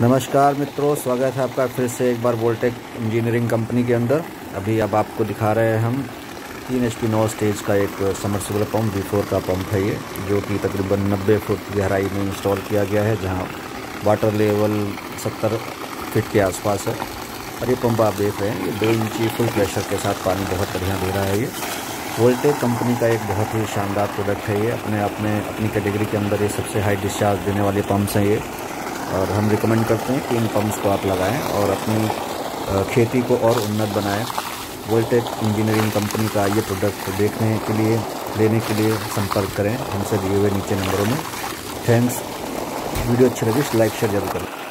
नमस्कार मित्रों, स्वागत है आपका फिर से एक बार वोल्टेक इंजीनियरिंग कंपनी के अंदर। अभी अब आपको दिखा रहे हैं हम 3 HP 9 स्टेज का एक समर्सिबल पंप, V4 का पंप है ये, जो कि तकरीबन 90 फुट गहराई में इंस्टॉल किया गया है, जहाँ वाटर लेवल 70 फीट के आसपास है। और ये पंप आप देख रहे हैं, ये 2 इंची फुल प्रेशर के साथ पानी बहुत बढ़िया दे रहा है। ये वोल्टेक कंपनी का एक बहुत ही शानदार प्रोडक्ट है। ये अपनी कैटेगरी के अंदर ये सबसे हाई डिस्चार्ज देने वाले पम्प्स हैं ये, और हम रिकमेंड करते हैं कि इन पम्प्स को आप लगाएं और अपनी खेती को और उन्नत बनाएं। वोल्टेक इंजीनियरिंग कंपनी का ये प्रोडक्ट देखने के लिए लेने के लिए संपर्क करें हमसे दिए हुए नीचे नंबरों में। थैंक्स। वीडियो अच्छी लगी लाइक शेयर जरूर करें।